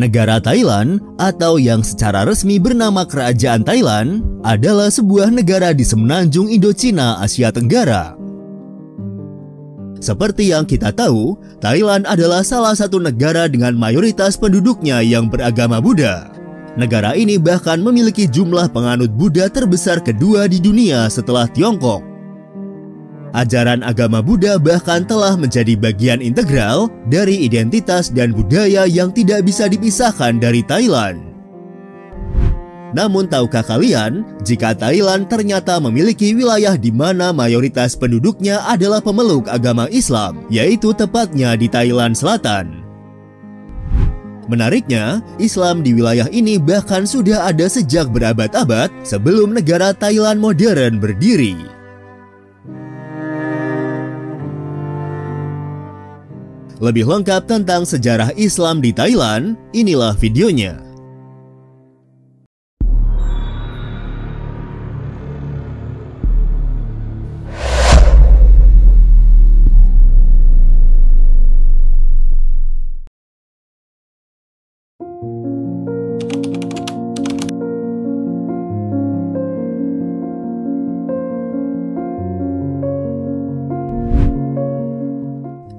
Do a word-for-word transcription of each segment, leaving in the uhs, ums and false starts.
Negara Thailand, atau yang secara resmi bernama Kerajaan Thailand, adalah sebuah negara di semenanjung Indochina, Asia Tenggara. Seperti yang kita tahu, Thailand adalah salah satu negara dengan mayoritas penduduknya yang beragama Buddha. Negara ini bahkan memiliki jumlah penganut Buddha terbesar kedua di dunia setelah Tiongkok. Ajaran agama Buddha bahkan telah menjadi bagian integral dari identitas dan budaya yang tidak bisa dipisahkan dari Thailand. Namun tahukah kalian, jika Thailand ternyata memiliki wilayah di mana mayoritas penduduknya adalah pemeluk agama Islam, yaitu tepatnya di Thailand Selatan. Menariknya, Islam di wilayah ini bahkan sudah ada sejak berabad-abad sebelum negara Thailand modern berdiri. Lebih lengkap tentang sejarah Islam di Thailand, inilah videonya.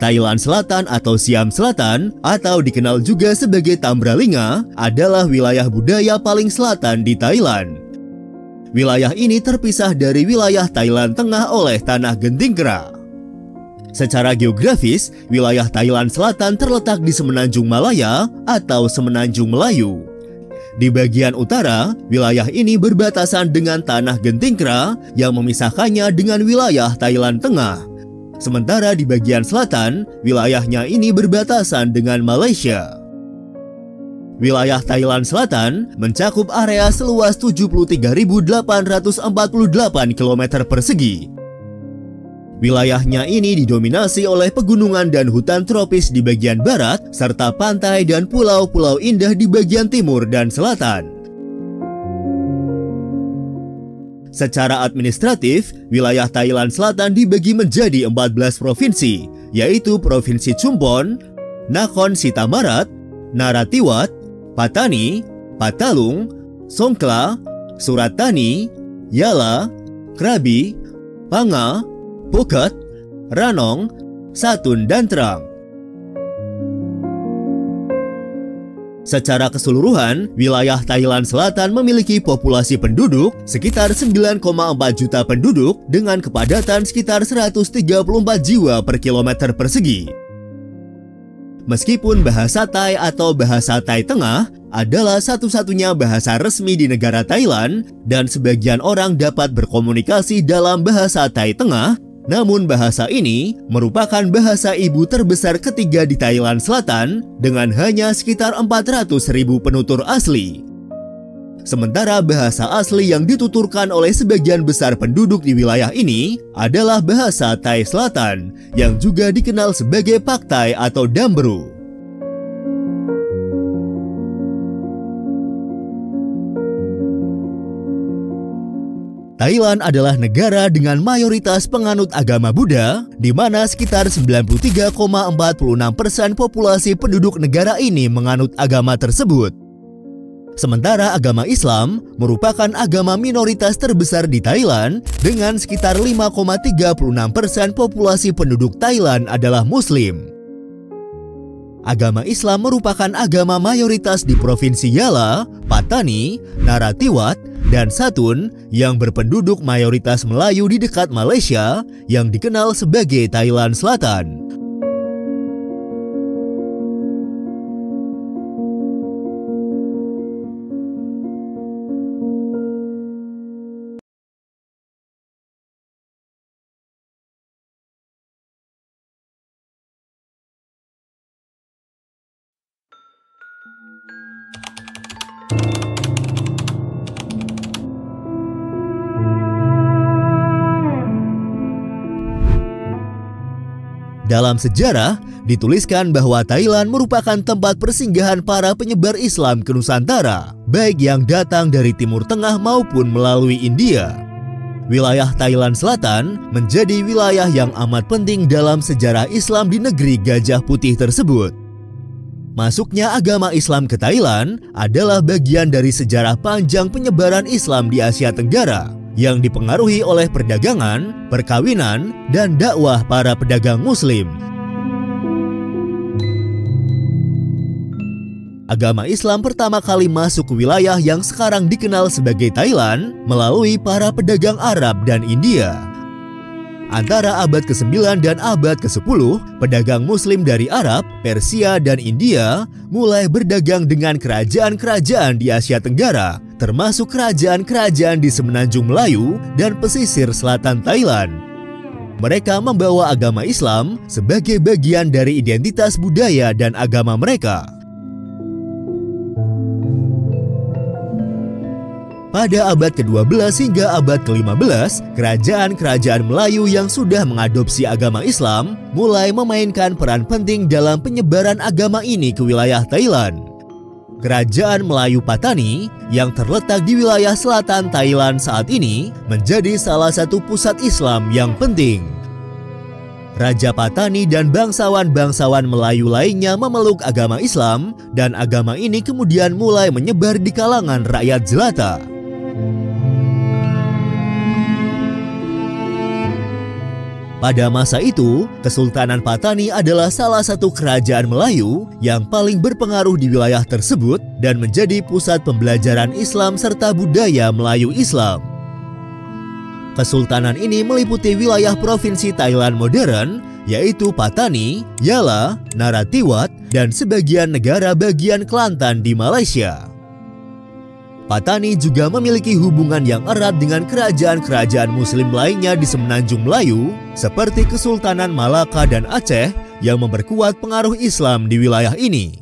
Thailand Selatan atau Siam Selatan, atau dikenal juga sebagai Tambralinga, adalah wilayah budaya paling selatan di Thailand. Wilayah ini terpisah dari wilayah Thailand Tengah oleh Tanah Genting Kra. Secara geografis, wilayah Thailand Selatan terletak di Semenanjung Malaya atau Semenanjung Melayu. Di bagian utara, wilayah ini berbatasan dengan Tanah Genting Kra yang memisahkannya dengan wilayah Thailand Tengah. Sementara di bagian selatan, wilayahnya ini berbatasan dengan Malaysia. Wilayah Thailand Selatan mencakup area seluas tujuh puluh tiga ribu delapan ratus empat puluh delapan kilometer persegi. Wilayahnya ini didominasi oleh pegunungan dan hutan tropis di bagian barat, serta pantai dan pulau-pulau indah di bagian timur dan selatan. Secara administratif, wilayah Thailand Selatan dibagi menjadi empat belas provinsi, yaitu Provinsi Chumphon, Nakhon Si Thammarat, Narathiwat, Pattani, Patalung, Songkhla, Surat Thani, Yala, Krabi, Phang Nga, Phuket, Ranong, Satun, dan Trang. Secara keseluruhan, wilayah Thailand Selatan memiliki populasi penduduk sekitar sembilan koma empat juta penduduk dengan kepadatan sekitar seratus tiga puluh empat jiwa per kilometer persegi. Meskipun bahasa Thai atau bahasa Thai Tengah adalah satu-satunya bahasa resmi di negara Thailand dan sebagian orang dapat berkomunikasi dalam bahasa Thai Tengah, namun bahasa ini merupakan bahasa ibu terbesar ketiga di Thailand Selatan dengan hanya sekitar empat ratus ribu penutur asli. Sementara bahasa asli yang dituturkan oleh sebagian besar penduduk di wilayah ini adalah bahasa Thai Selatan yang juga dikenal sebagai Paktai atau Damburu. Thailand adalah negara dengan mayoritas penganut agama Buddha, di mana sekitar sembilan puluh tiga koma empat enam persen populasi penduduk negara ini menganut agama tersebut. Sementara agama Islam merupakan agama minoritas terbesar di Thailand, dengan sekitar lima koma tiga enam persen populasi penduduk Thailand adalah Muslim. Agama Islam merupakan agama mayoritas di Provinsi Yala, Pattani, Narathiwat, dan Satun yang berpenduduk mayoritas Melayu di dekat Malaysia yang dikenal sebagai Thailand Selatan. Dalam sejarah, dituliskan bahwa Thailand merupakan tempat persinggahan para penyebar Islam ke Nusantara, baik yang datang dari Timur Tengah maupun melalui India. Wilayah Thailand Selatan menjadi wilayah yang amat penting dalam sejarah Islam di negeri Gajah Putih tersebut. Masuknya agama Islam ke Thailand adalah bagian dari sejarah panjang penyebaran Islam di Asia Tenggara yang dipengaruhi oleh perdagangan, perkawinan, dan dakwah para pedagang Muslim. Agama Islam pertama kali masuk ke wilayah yang sekarang dikenal sebagai Thailand melalui para pedagang Arab dan India. Antara abad kesembilan dan abad kesepuluh, pedagang Muslim dari Arab, Persia, dan India mulai berdagang dengan kerajaan-kerajaan di Asia Tenggara, termasuk kerajaan-kerajaan di Semenanjung Melayu dan pesisir selatan Thailand. Mereka membawa agama Islam sebagai bagian dari identitas budaya dan agama mereka. Pada abad ke dua belas hingga abad ke lima belas, kerajaan-kerajaan Melayu yang sudah mengadopsi agama Islam mulai memainkan peran penting dalam penyebaran agama ini ke wilayah Thailand. Kerajaan Melayu Pattani yang terletak di wilayah selatan Thailand saat ini menjadi salah satu pusat Islam yang penting. Raja Pattani dan bangsawan-bangsawan Melayu lainnya memeluk agama Islam dan agama ini kemudian mulai menyebar di kalangan rakyat jelata. Pada masa itu, Kesultanan Pattani adalah salah satu kerajaan Melayu yang paling berpengaruh di wilayah tersebut dan menjadi pusat pembelajaran Islam serta budaya Melayu Islam. Kesultanan ini meliputi wilayah provinsi Thailand modern, yaitu Pattani, Yala, Narathiwat, dan sebagian negara bagian Kelantan di Malaysia. Pattani juga memiliki hubungan yang erat dengan kerajaan-kerajaan Muslim lainnya di Semenanjung Melayu, seperti Kesultanan Malaka dan Aceh yang memperkuat pengaruh Islam di wilayah ini.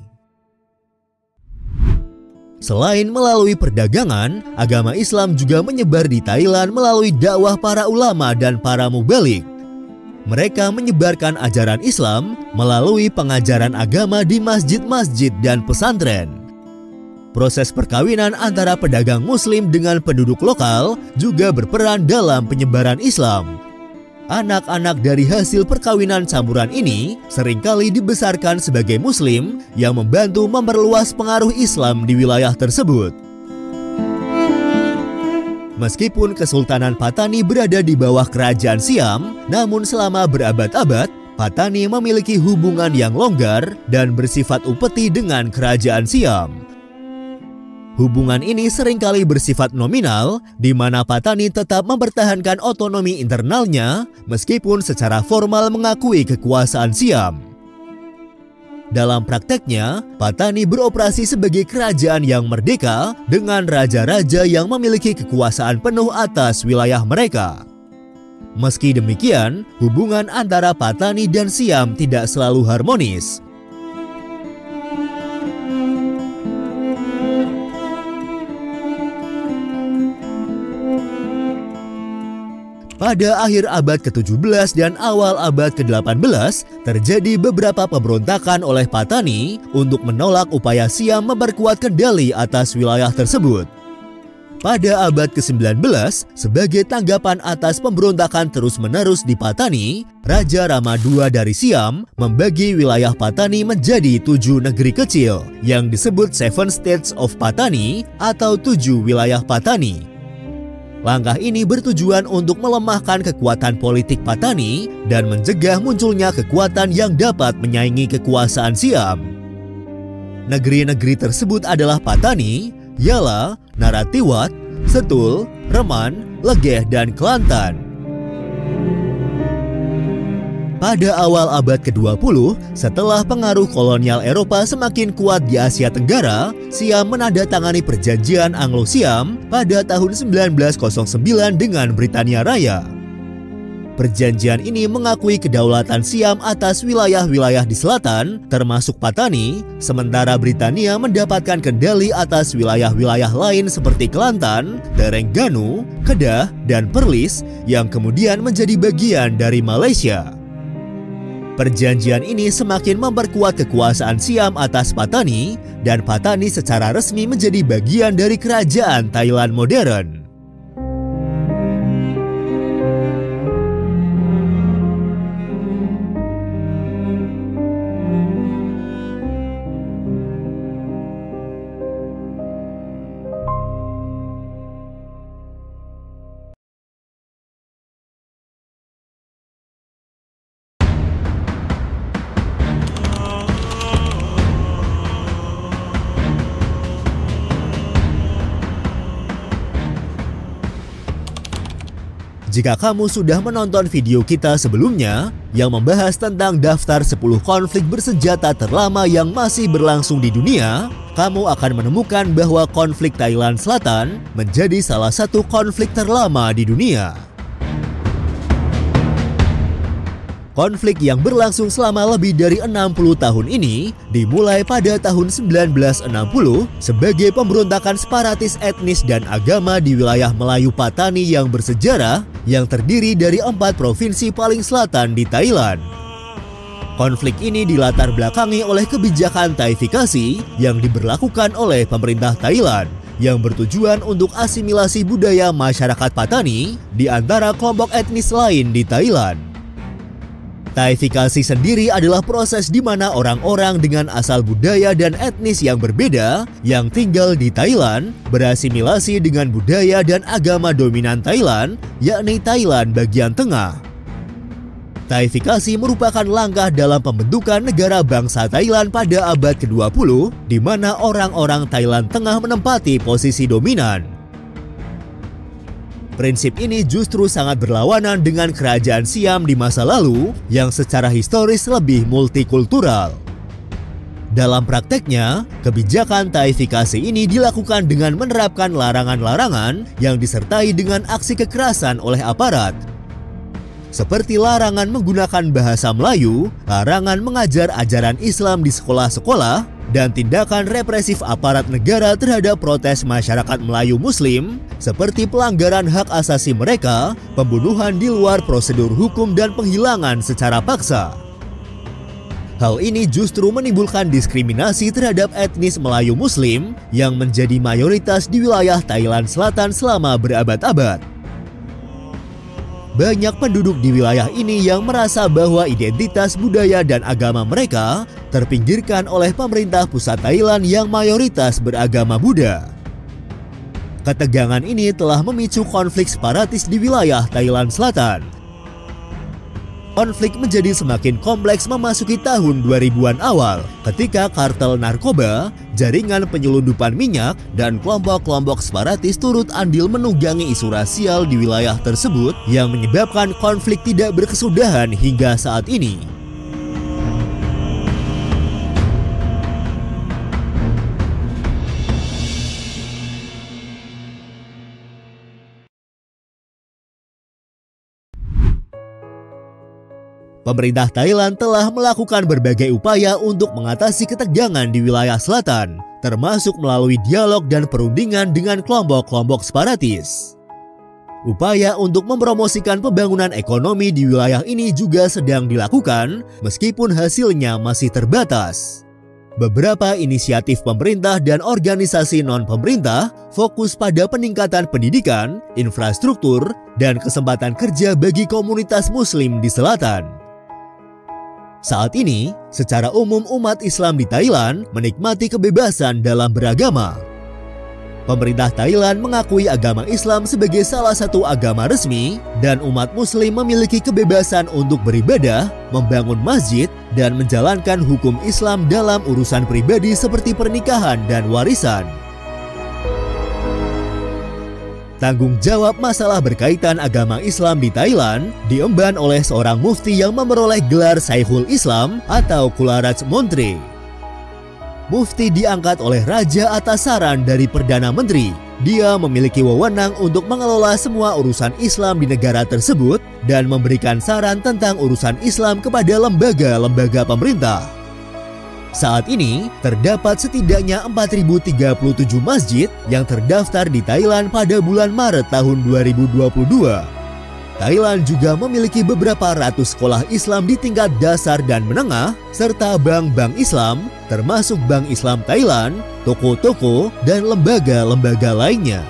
Selain melalui perdagangan, agama Islam juga menyebar di Thailand melalui dakwah para ulama dan para mubalik. Mereka menyebarkan ajaran Islam melalui pengajaran agama di masjid-masjid dan pesantren. Proses perkawinan antara pedagang Muslim dengan penduduk lokal juga berperan dalam penyebaran Islam. Anak-anak dari hasil perkawinan campuran ini seringkali dibesarkan sebagai Muslim yang membantu memperluas pengaruh Islam di wilayah tersebut. Meskipun Kesultanan Pattani berada di bawah Kerajaan Siam, namun selama berabad-abad, Pattani memiliki hubungan yang longgar dan bersifat upeti dengan Kerajaan Siam. Hubungan ini seringkali bersifat nominal, di mana Pattani tetap mempertahankan otonomi internalnya meskipun secara formal mengakui kekuasaan Siam. Dalam prakteknya, Pattani beroperasi sebagai kerajaan yang merdeka dengan raja-raja yang memiliki kekuasaan penuh atas wilayah mereka. Meski demikian, hubungan antara Pattani dan Siam tidak selalu harmonis. Pada akhir abad ke tujuh belas dan awal abad ke delapan belas, terjadi beberapa pemberontakan oleh Pattani untuk menolak upaya Siam memperkuat kendali atas wilayah tersebut. Pada abad ke sembilan belas, sebagai tanggapan atas pemberontakan terus-menerus di Pattani, Raja Rama kedua dari Siam membagi wilayah Pattani menjadi tujuh negeri kecil yang disebut Seven States of Pattani atau tujuh wilayah Pattani. Langkah ini bertujuan untuk melemahkan kekuatan politik Pattani dan mencegah munculnya kekuatan yang dapat menyaingi kekuasaan Siam. Negeri-negeri tersebut adalah Pattani, Yala, Narathiwat, Setul, Reman, Legeh, dan Kelantan. Pada awal abad ke dua puluh, setelah pengaruh kolonial Eropa semakin kuat di Asia Tenggara, Siam menandatangani Perjanjian Anglo-Siam pada tahun seribu sembilan ratus sembilan dengan Britania Raya. Perjanjian ini mengakui kedaulatan Siam atas wilayah-wilayah di selatan, termasuk Pattani, sementara Britania mendapatkan kendali atas wilayah-wilayah lain seperti Kelantan, Terengganu, Kedah, dan Perlis, yang kemudian menjadi bagian dari Malaysia. Perjanjian ini semakin memperkuat kekuasaan Siam atas Pattani, dan Pattani secara resmi menjadi bagian dari kerajaan Thailand modern. Jika kamu sudah menonton video kita sebelumnya yang membahas tentang daftar sepuluh konflik bersenjata terlama yang masih berlangsung di dunia, kamu akan menemukan bahwa konflik Thailand Selatan menjadi salah satu konflik terlama di dunia. Konflik yang berlangsung selama lebih dari enam puluh tahun ini dimulai pada tahun seribu sembilan ratus enam puluh sebagai pemberontakan separatis etnis dan agama di wilayah Melayu Pattani yang bersejarah yang terdiri dari empat provinsi paling selatan di Thailand. Konflik ini dilatar belakangi oleh kebijakan Thaifikasi yang diberlakukan oleh pemerintah Thailand yang bertujuan untuk asimilasi budaya masyarakat Pattani di antara kelompok etnis lain di Thailand. Thaifikasi sendiri adalah proses di mana orang-orang dengan asal budaya dan etnis yang berbeda yang tinggal di Thailand berasimilasi dengan budaya dan agama dominan Thailand, yakni Thailand bagian tengah. Thaifikasi merupakan langkah dalam pembentukan negara bangsa Thailand pada abad ke dua puluh, di mana orang-orang Thailand tengah menempati posisi dominan. Prinsip ini justru sangat berlawanan dengan Kerajaan Siam di masa lalu yang secara historis lebih multikultural. Dalam prakteknya, kebijakan Thaifikasi ini dilakukan dengan menerapkan larangan-larangan yang disertai dengan aksi kekerasan oleh aparat. Seperti larangan menggunakan bahasa Melayu, larangan mengajar ajaran Islam di sekolah-sekolah, dan tindakan represif aparat negara terhadap protes masyarakat Melayu Muslim seperti pelanggaran hak asasi mereka, pembunuhan di luar prosedur hukum dan penghilangan secara paksa. Hal ini justru menimbulkan diskriminasi terhadap etnis Melayu Muslim yang menjadi mayoritas di wilayah Thailand Selatan selama berabad-abad. Banyak penduduk di wilayah ini yang merasa bahwa identitas budaya dan agama mereka terpinggirkan oleh pemerintah pusat Thailand yang mayoritas beragama Buddha. Ketegangan ini telah memicu konflik separatis di wilayah Thailand Selatan. Konflik menjadi semakin kompleks memasuki tahun dua ribuan awal ketika kartel narkoba, jaringan penyelundupan minyak, dan kelompok-kelompok separatis turut andil menunggangi isu rasial di wilayah tersebut yang menyebabkan konflik tidak berkesudahan hingga saat ini. Pemerintah Thailand telah melakukan berbagai upaya untuk mengatasi ketegangan di wilayah selatan, termasuk melalui dialog dan perundingan dengan kelompok-kelompok separatis. Upaya untuk mempromosikan pembangunan ekonomi di wilayah ini juga sedang dilakukan, meskipun hasilnya masih terbatas. Beberapa inisiatif pemerintah dan organisasi non-pemerintah fokus pada peningkatan pendidikan, infrastruktur, dan kesempatan kerja bagi komunitas muslim di selatan. Saat ini, secara umum umat Islam di Thailand menikmati kebebasan dalam beragama. Pemerintah Thailand mengakui agama Islam sebagai salah satu agama resmi, dan umat Muslim memiliki kebebasan untuk beribadah, membangun masjid, dan menjalankan hukum Islam dalam urusan pribadi seperti pernikahan dan warisan. Tanggung jawab masalah berkaitan agama Islam di Thailand diemban oleh seorang mufti yang memperoleh gelar Syekhul Islam atau Kularaj Montri. Mufti diangkat oleh raja atas saran dari Perdana Menteri. Dia memiliki wewenang untuk mengelola semua urusan Islam di negara tersebut dan memberikan saran tentang urusan Islam kepada lembaga-lembaga pemerintah. Saat ini, terdapat setidaknya empat ribu tiga puluh tujuh masjid yang terdaftar di Thailand pada bulan Maret tahun dua ribu dua puluh dua. Thailand juga memiliki beberapa ratus sekolah Islam di tingkat dasar dan menengah, serta bank-bank Islam, termasuk Bank Islam Thailand, toko-toko, dan lembaga-lembaga lainnya.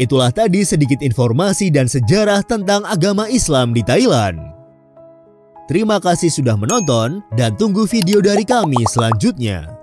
Itulah tadi sedikit informasi dan sejarah tentang agama Islam di Thailand. Terima kasih sudah menonton dan tunggu video dari kami selanjutnya.